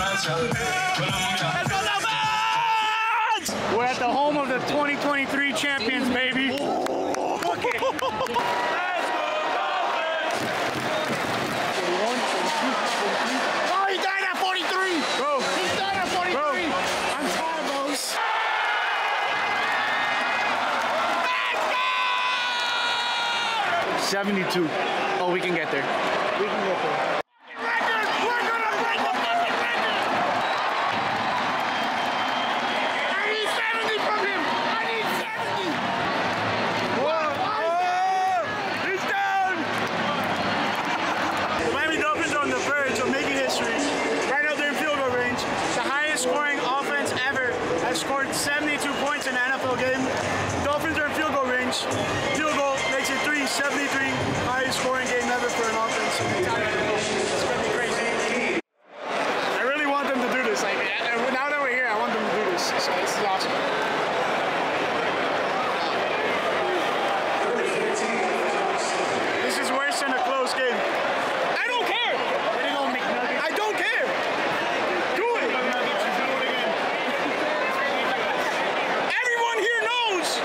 We're at the home of the 2023 champions, baby. Okay. '72. Oh, we can get there. We can get there. Record! We're gonna break the fucking record! I need 70 from him! I need 70! Whoa! He's down! The Miami Dolphins are on the verge of making history. Right now they're in field goal range. The highest scoring offense ever has scored 72 points in an NFL game. Dolphins are in field goal range. Field goal. 73, highest scoring game ever for an offense. It's gonna be crazy. I really want them to do this. Like, now that we're here, I want them to do this. So this is awesome. This is worse than a close game. I don't care. I don't care. Do it. Everyone here knows.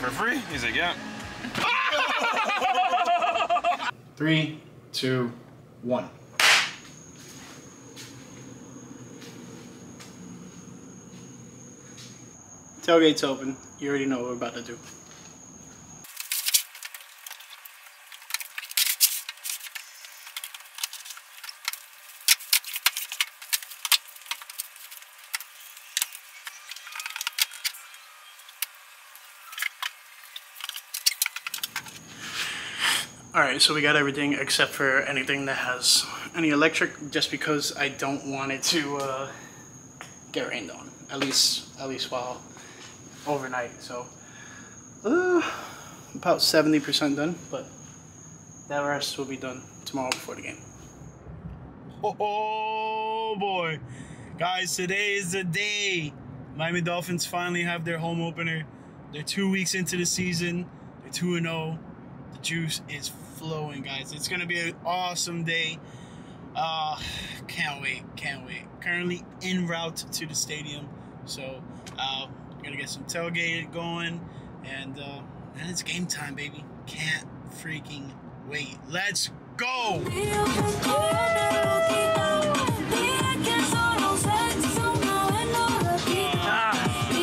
For free? He's like, yeah. 3, 2, 1. Tailgate's open. You already know what we're about to do. Alright, so we got everything except for anything that has any electric, just because I don't want it to get rained on, at least while overnight. So about 70% done, but that rest will be done tomorrow before the game. Oh boy, guys, today is the day. Miami Dolphins finally have their home opener. They're 2 weeks into the season. They're 2-0. The juice is flowing, guys. It's gonna be an awesome day. Can't wait, can't wait. Currently en route to the stadium, so gonna get some tailgate going, and then it's game time, baby. Can't freaking wait. Let's go!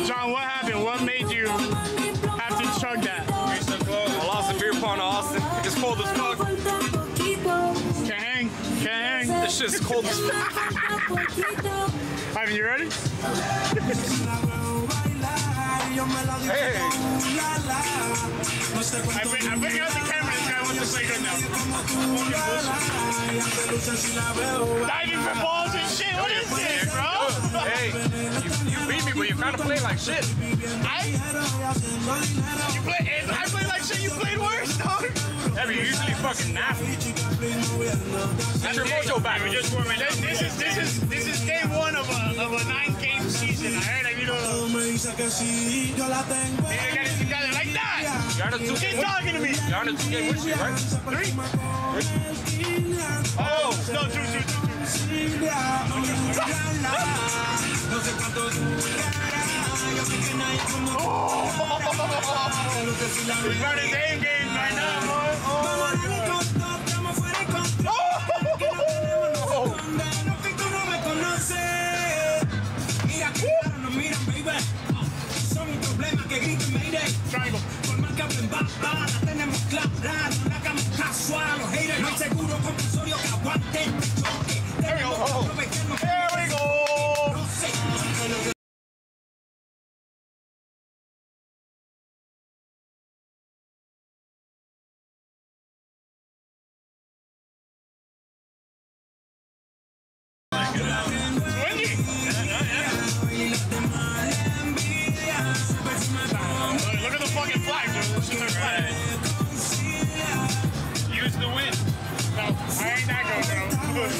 John, what happened? What made you have to chug that? It's cold as fuck. Can't hang. Can't hang. This shit's cold as fuck. Ivan, you ready? Hey. I'm bringing out the camera. This guy wants to play right now. Diving for balls and shit. What is this, bro? Hey, you beat me, but you're trying to play like shit. I play like shit. You played worse, dog. You're usually fucking nasty. That's your mojo back. We just warming up. This is day one of a 9-game season. I heard that you don't. You got it like that. You're on a 2K. Keep talking to me. You're on a 2K with you, right? 3. Oh no, 2. Oh. We're running game right now, boy. Triangle. There we go. Oh. There we go. Alright,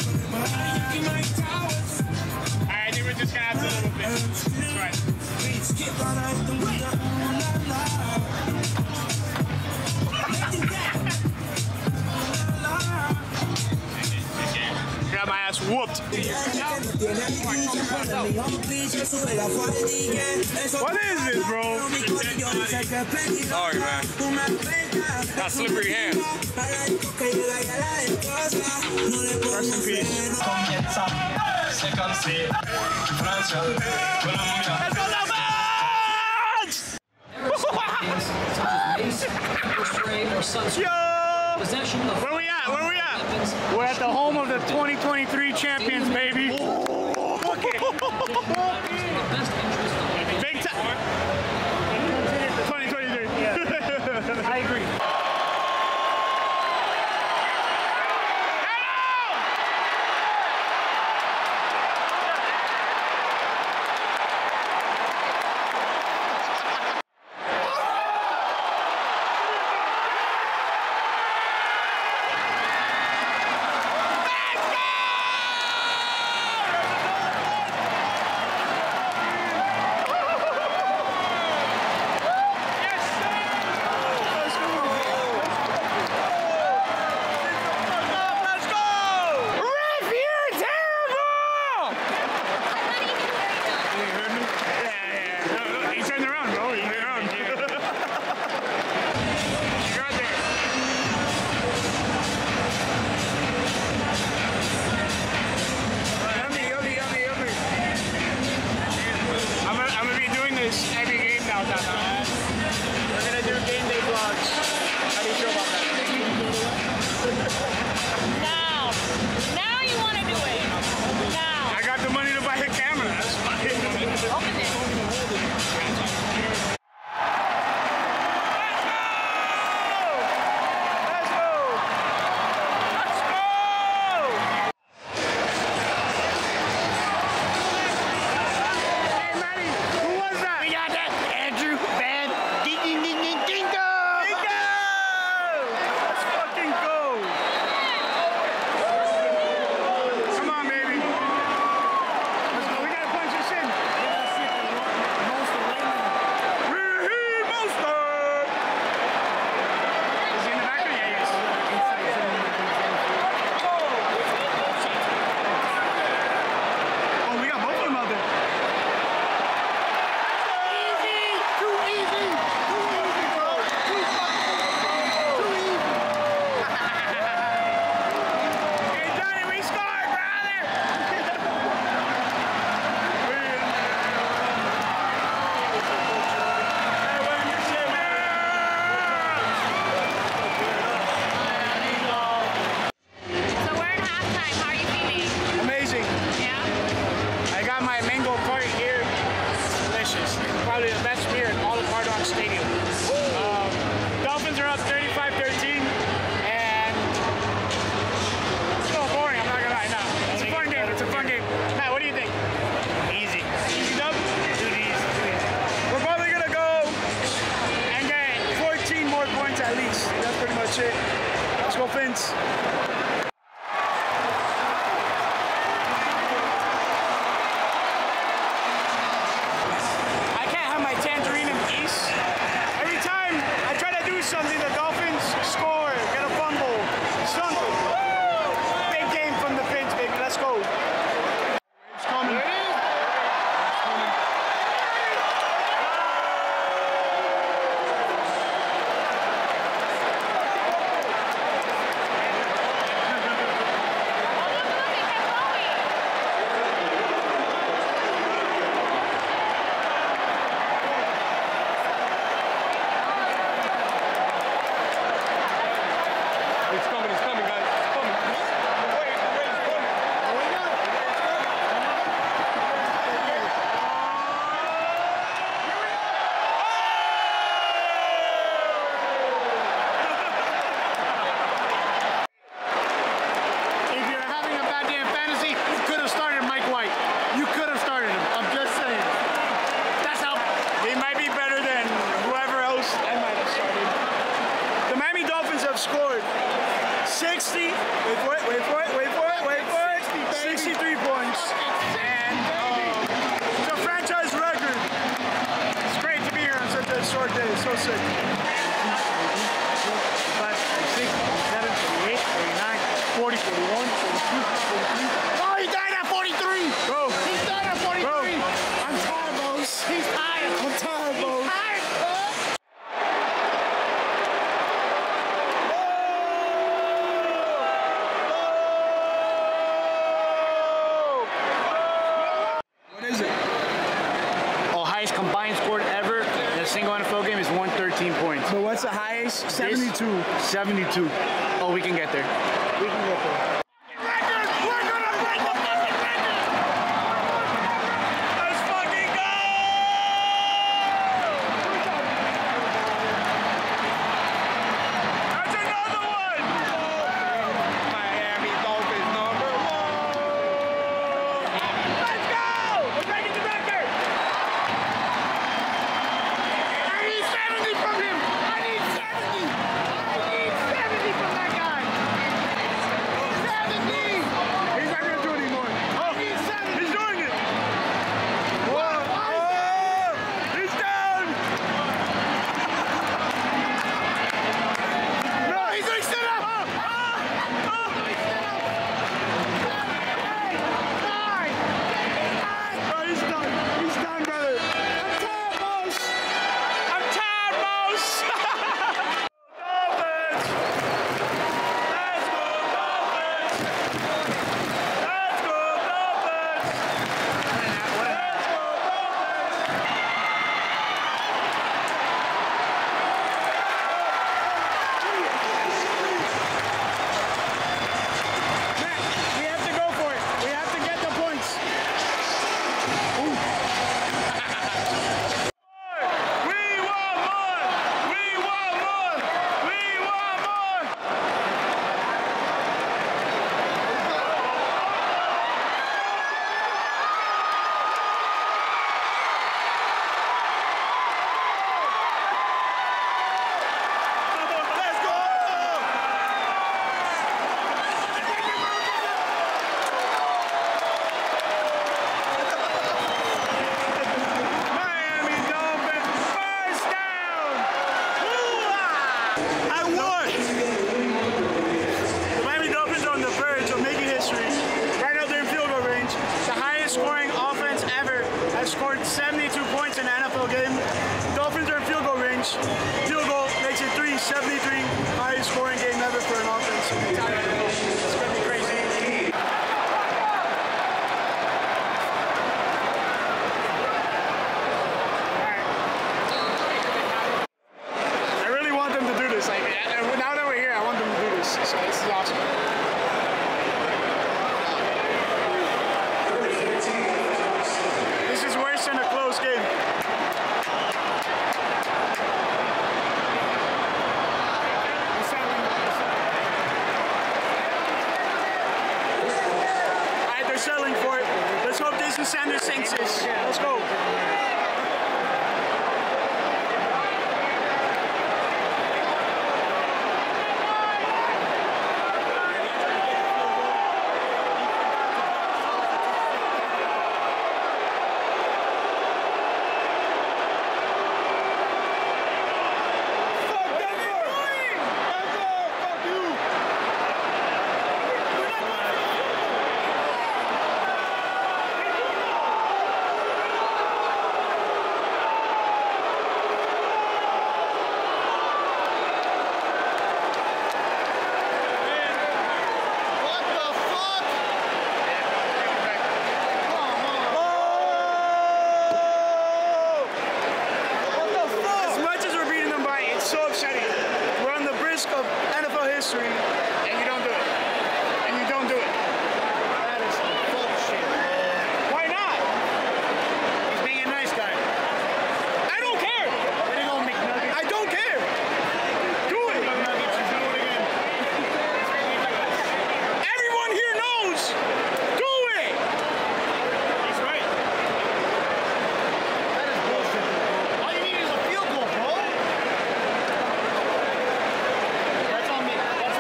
I think we're just gonna have to a little bit. That's right. Got my ass whooped. What is this, bro? Sorry, man. Got slippery hands. Rest in peace. Let's go, Dolphins! Where we at? Where we at? We're at the home of the 2023 champions, baby. Okay. Big time. 2023. Yeah. I agree. Probably the best beer in all of Hard Rock Stadium. Dolphins are up 35-13, and it's so boring, I'm not gonna lie. No, it's a fun game, it's a fun game. Matt, what do you think? Easy. Easy dub? Too easy, too easy. We're probably gonna go and get 14 more points at least. That's pretty much it. Let's go, Fins. short day, so sick. Five, six, seven, 8, 39, 40, 41, 42, 43. Combined scored ever in a single NFL game is 113 points. But what's the highest? 72. 72. Oh, we can get there. We can get there. Record! We're gonna break the fucking record! Let's fucking go! That's another one! Miami Dolphins #1! Let's go! We're breaking the record! Scoring offense ever has scored 72 points in an NFL game. Dolphins are in field goal range. Field goal makes it 373, highest scoring game ever for an offense. It's going to be crazy. I really want them to do this. Like, now that we're here, I want them to do this. So this is awesome. Selling for it. Let's hope Jason Sanders sinks this. Let's go. That's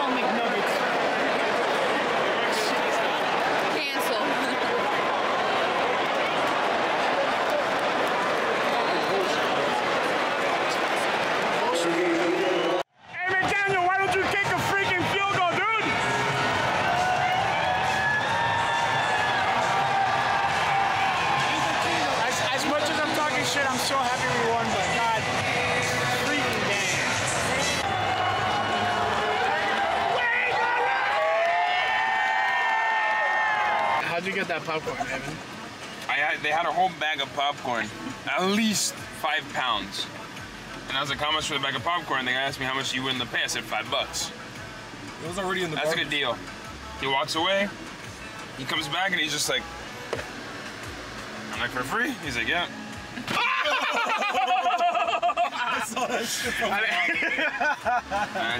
on me. everyone but God freaking damn. How'd you get that popcorn, Ivan? They had a whole bag of popcorn, at least 5 pounds. And I was like, how much for the bag of popcorn? They asked me how much you win the pay. I said $5. It was already in the bag. That's a good deal. He walks away, he comes back and he's just like, I'm like, for free? He's like, yeah. I saw that shit from I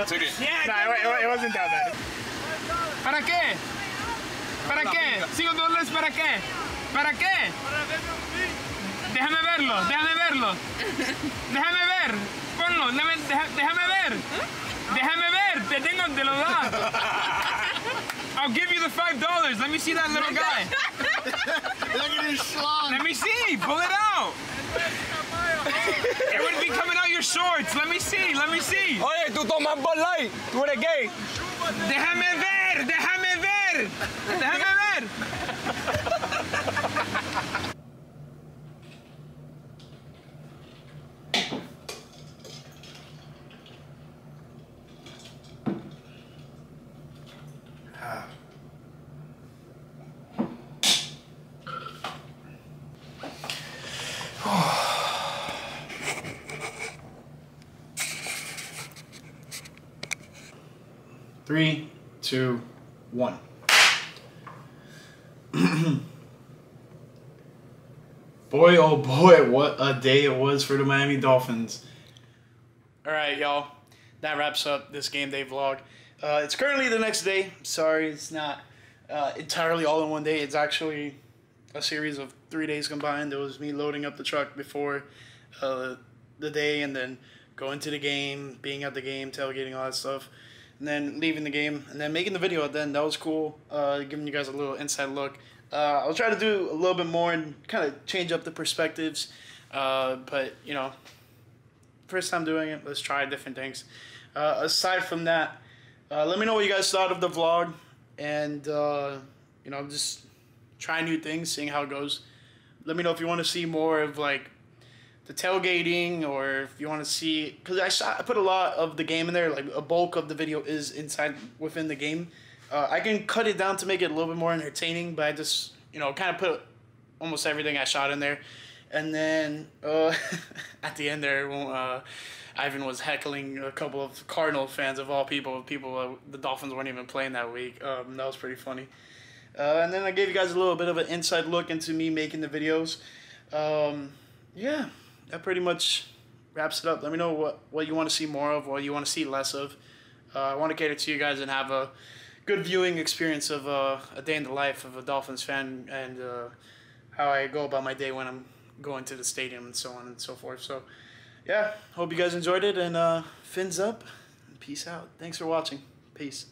took it. Yeah, nah, it wasn't that bad. ¿Para qué? ¿Para qué? $5 para qué? ¿Para qué? Déjame verlo, déjame verlo. Déjame ver. Ponlo, déjame ver. Déjame ver, te tengo, te lo da. I'll give you the $5. Let me see that little guy. Look at his schlong. Let me see. Pull it out. It would be coming out your shorts. Let me see. Let me see. Oye, tú tomas Bud Light. Tú eres gay. Déjame ver. Déjame ver. Déjame ver. Three, two, one. Boy, oh boy, what a day it was for the Miami Dolphins. All right, y'all. That wraps up this game day vlog. It's currently the next day. Sorry, it's not entirely all in one day. It's actually a series of 3 days combined. It was me loading up the truck before the day and then going to the game, being at the game, tailgating, all that stuff. And then leaving the game, and then making the video at the end. That was cool, giving you guys a little inside look. I'll try to do a little bit more and kind of change up the perspectives. But, you know, first time doing it, let's try different things. Aside from that, let me know what you guys thought of the vlog. And, you know, just try new things, seeing how it goes. Let me know if you want to see more of, like, the tailgating, or if you want to see, because I put a lot of the game in there, like a bulk of the video is inside within the game. I can cut it down to make it a little bit more entertaining, but I just, you know, kind of put almost everything I shot in there. And then at the end there, when, Ivan was heckling a couple of Cardinal fans of all people, the Dolphins weren't even playing that week. That was pretty funny. And then I gave you guys a little bit of an inside look into me making the videos. Yeah. That pretty much wraps it up. Let me know what you want to see more of, what you want to see less of. I want to cater to you guys and have a good viewing experience of a day in the life of a Dolphins fan, and how I go about my day when I'm going to the stadium and so on and so forth. So, yeah, hope you guys enjoyed it, and fins up. Peace out. Thanks for watching. Peace.